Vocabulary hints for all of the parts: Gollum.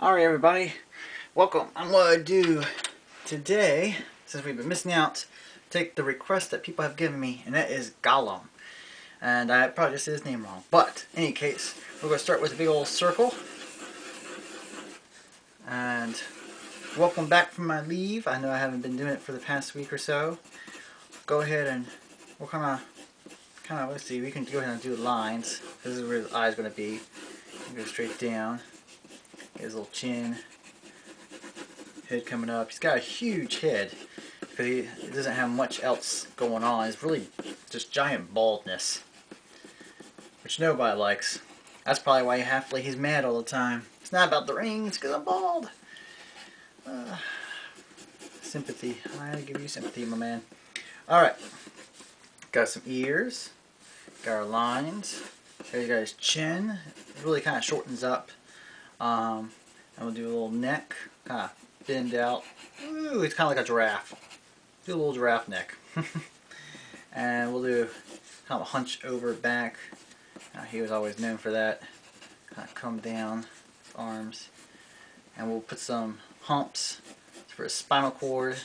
Alright everybody, welcome. I'm going to do today, since we've been missing out, take the request that people have given me, and that is Gollum. And I probably just said his name wrong, but in any case, we're going to start with a big old circle. And welcome back from my leave. I know I haven't been doing it for the past week or so. Go ahead and we'll kind of, let's see, we can go ahead and do lines. This is where the eye is going to be. Go straight down. His little chin, head coming up. He's got a huge head because he doesn't have much else going on. He's really just giant baldness, which nobody likes. That's probably why he's mad all the time. It's not about the rings, because I'm bald. Sympathy. I give you sympathy, my man. All right, got some ears, got our lines. Here's got his chin. It really kind of shortens up. And we'll do a little neck, kind of bend out. Ooh, it's kind of like a giraffe. Do a little giraffe neck. And we'll do kind of a hunch over back. He was always known for that. Kind of come down, arms. And we'll put some humps for his spinal cord,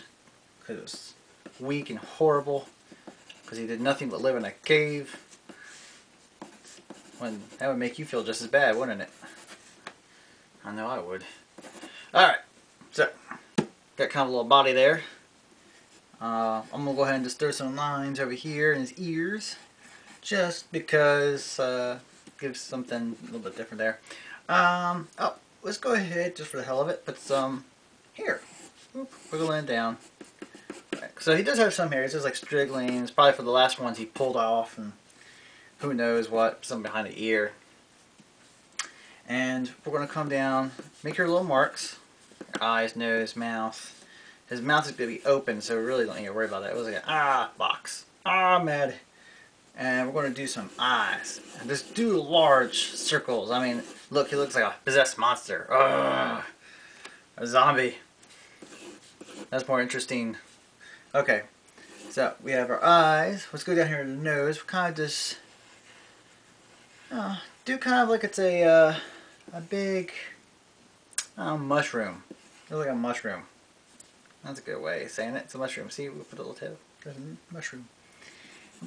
because it was weak and horrible, because he did nothing but live in a cave. When, that would make you feel just as bad, wouldn't it? I know I would. Alright, so got kind of a little body there. I'm going to go ahead and just throw some lines over here in his ears. Just because gives something a little bit different there. Oh, let's go ahead, just for the hell of it, put some hair. Oop, wiggle it down. Right, so he does have some hair. It's just like straggling. It's probably for the last ones he pulled off. And who knows what, something behind the ear. And we're going to come down, make your little marks, eyes, nose, mouth. His mouth is going to be open, so we really don't need to worry about that. It was like an box. Mad. And we're going to do some eyes. And just do large circles. I mean, look, he looks like a possessed monster. Ugh, a zombie. That's more interesting. Okay, so we have our eyes. Let's go down here to the nose. We're kind of just... do kind of like it's a big mushroom. It's like a mushroom. That's a good way of saying it. It's a mushroom. See, we put a little tail. There's a mushroom.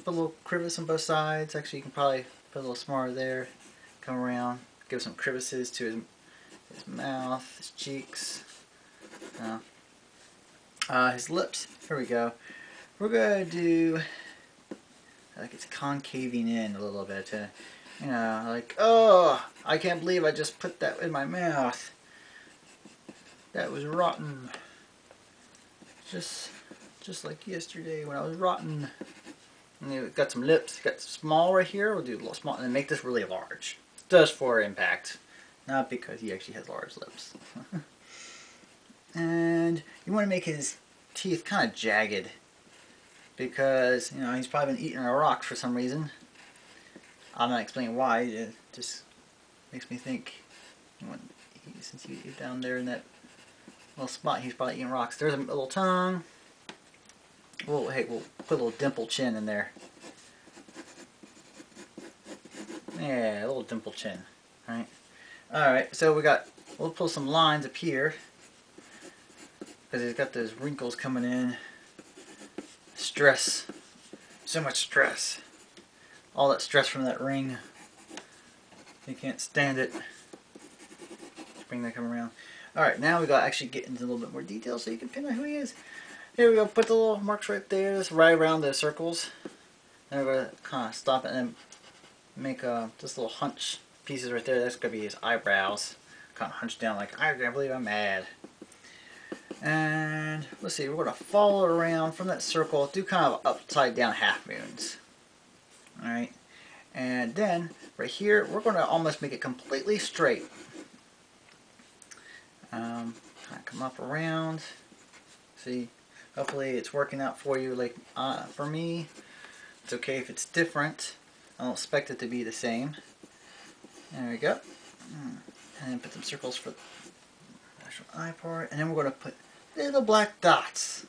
Put a little crevice on both sides. Actually, you can probably put a little smaller there. Come around. Give some crevices to his mouth, his cheeks. His lips. Here we go. We're going to do... like it's concaving in a little bit. You know, like, oh, I can't believe I just put that in my mouth. That was rotten. Just like yesterday when I was rotten. And you've got some lips. Got some small right here. We'll do a little small and then make this really large. Just for impact. Not because he actually has large lips. And you want to make his teeth kind of jagged. Because, you know, he's probably been eating a rock for some reason. I'm not explaining why, it just makes me think, since he's down there in that little spot, he's probably eating rocks. There's a little tongue. Well, hey, we'll put a little dimple chin in there. Yeah, a little dimple chin, right? Alright, so we'll pull some lines up here, because he's got those wrinkles coming in. Stress. So much stress. All that stress from that ring. You can't stand it. Bring that come around. Alright, now we got to actually get into a little bit more detail so you can pin out who he is. Here we go. Put the little marks right there. Just right around those circles. Then we're going to kind of stop it and make just little hunch pieces right there. That's going to be his eyebrows. Kind of hunch down like, I can't believe I'm mad. And let's see. We're going to follow around from that circle. Do kind of upside down half moons. Alright, and then right here we're going to almost make it completely straight. Kind of come up around. See, hopefully it's working out for you. Like for me, it's okay if it's different. I don't expect it to be the same. There we go. And then put some circles for the actual eye part. And then we're going to put little black dots.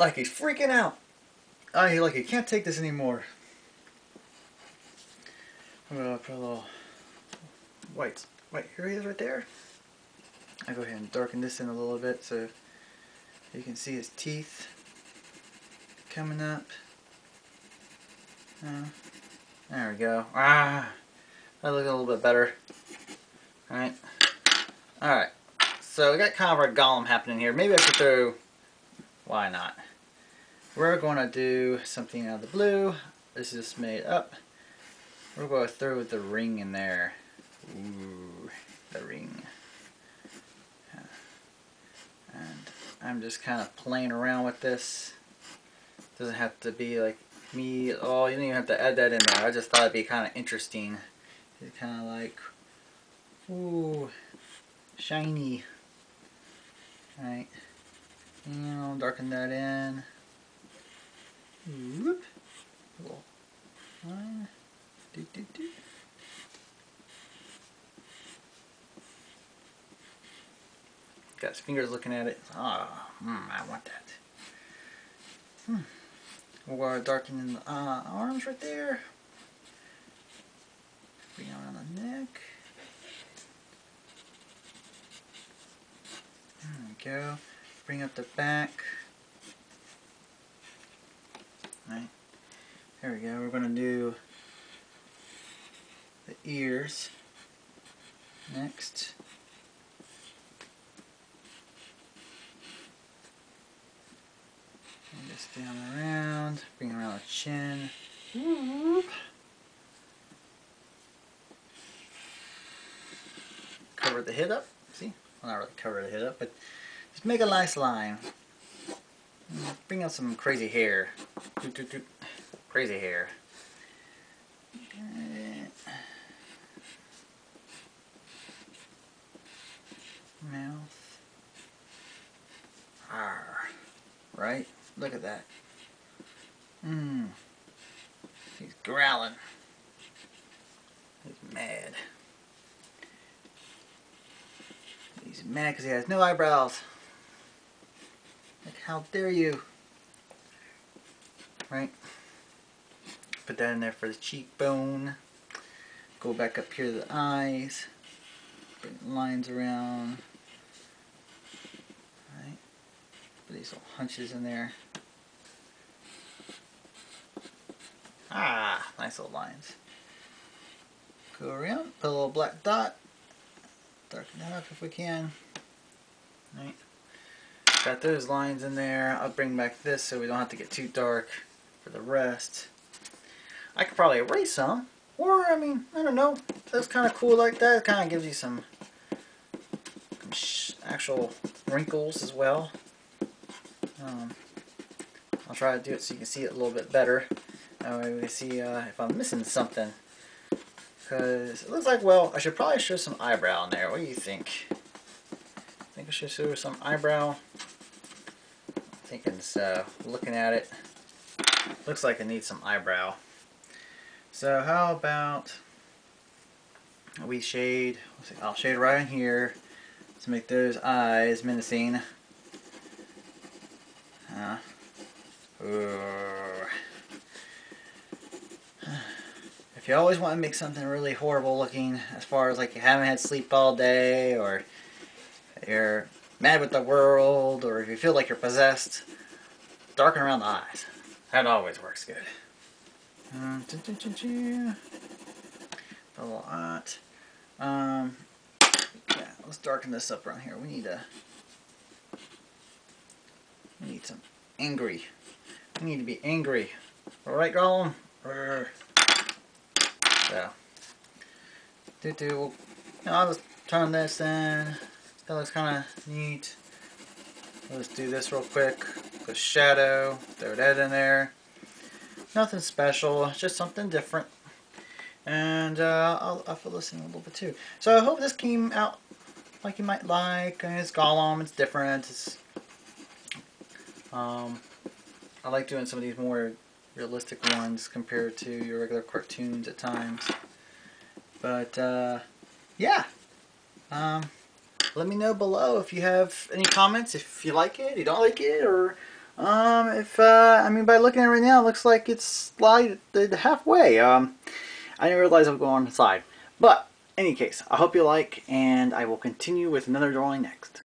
Like he's freaking out. Like he can't take this anymore. I'm gonna put a little white. Here he is right there. I'll go ahead and darken this in a little bit so you can see his teeth coming up. There we go. That looks a little bit better. Alright. Alright. So we got kind of our Gollum happening here. Maybe I should throw... Why not? We're going to do something out of the blue. This is just made up. We're going to throw the ring in there. Ooh. The ring. And I'm just kind of playing around with this. Doesn't have to be like me at all. You don't even have to add that in there. I just thought it'd be kind of interesting. It's kind of like, ooh, shiny. Alright. And I'll darken that in. Whoop. Cool. One. Do, do, do. Got his fingers looking at it. Ah, oh, I want that. We'll darken in the arms right there. Bring it around the neck. There we go. Bring up the back. Right. There we go. We're going to do the ears next. And just down around, bring around the chin. Whoop. Cover the head up. See? Well, not really cover the head up, but just make a nice line. Bring out some crazy hair. Doot, doot, doot. Crazy hair. Mouth. Arr. Right? Look at that. He's growling. He's mad. He's mad because he has no eyebrows. Like, how dare you? Right? Put that in there for the cheekbone. Go back up here to the eyes. Bring lines around. Right? Put these little hunches in there. Ah, nice little lines. Go around, put a little black dot. Darken that up if we can. Right. Got those lines in there. I'll bring back this so we don't have to get too dark for the rest. I could probably erase some. Or, I mean, I don't know. That's kind of cool like that. It kind of gives you some actual wrinkles as well. I'll try to do it so you can see it a little bit better. That way we can see if I'm missing something. Because it looks like, well, I should probably show some eyebrow in there. What do you think? I think I should show some eyebrow. I'm thinking it's looking at it. Looks like it needs some eyebrow. So how about we shade, let's see, I'll shade right in here to make those eyes menacing. If you always want to make something really horrible looking, as far as like you haven't had sleep all day, or you're mad with the world, or if you feel like you're possessed, darken around the eyes. That always works good. A little hot. Yeah, let's darken this up around here. We need some angry. We need to be angry. Alright, Gollum? So, I'll just turn this in. That looks kind of neat. Let's do this real quick. The shadow, throw that in there. Nothing special, just something different. And I'll fill this in a little bit too. So I hope this came out like you might like. It's Gollum. It's different. It's I like doing some of these more realistic ones compared to your regular cartoons at times, but yeah, let me know below if you have any comments, if you like it, you don't like it, or if I mean, by looking at it right now, it looks like it's slid halfway. I didn't realize I'm going on the side, but Any case, I hope you like, and I will continue with another drawing next.